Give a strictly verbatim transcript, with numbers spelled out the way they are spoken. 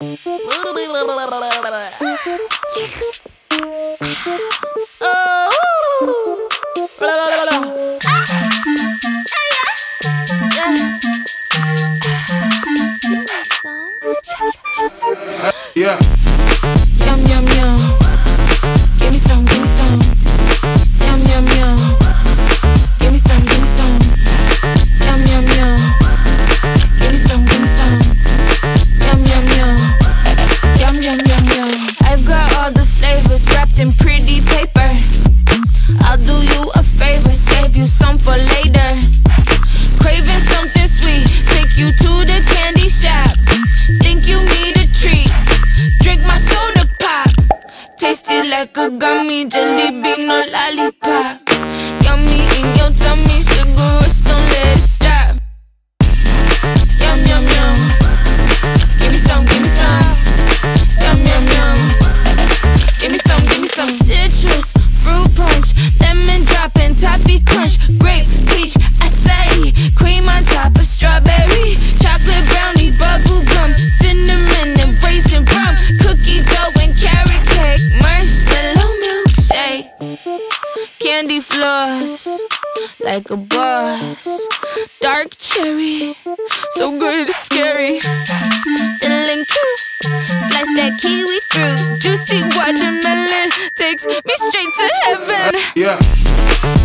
Yeah. Yum, yum, yum. Give me some, give me some. Yum, yum, yum. Give me some, give me some. Yum, yum, yum. Give me some, give me some. Yum, yum, yum. Yum, yum, yum, yum. I've got all the flavors wrapped in pretty paper. I'll do you a favor, save you some for later. Craving something sweet, take you to the candy shop. Think you need a treat, drink my soda pop. Tasty like a gummy, jelly bean, no lollipop. Yummy in your tummy, sugar rush, don't let it stop. Yum, yum, yum. Give me some, give me some. Yum, yum, yum. Give me some, give me some. Citrus, fruit punch, lemon drop and toffee crunch. Grape, peach, acai, cream on top of strawberry. Chocolate brownie, bubble gum, cinnamon and raisin rum. Cookie dough and carrot cake, marshmallow milkshake. Candy floss, like a boss. Dark cherry, so good it's scary. Feeling cute, slice that kiwi fruit. Juicy watermelon takes me straight to heaven. Yeah.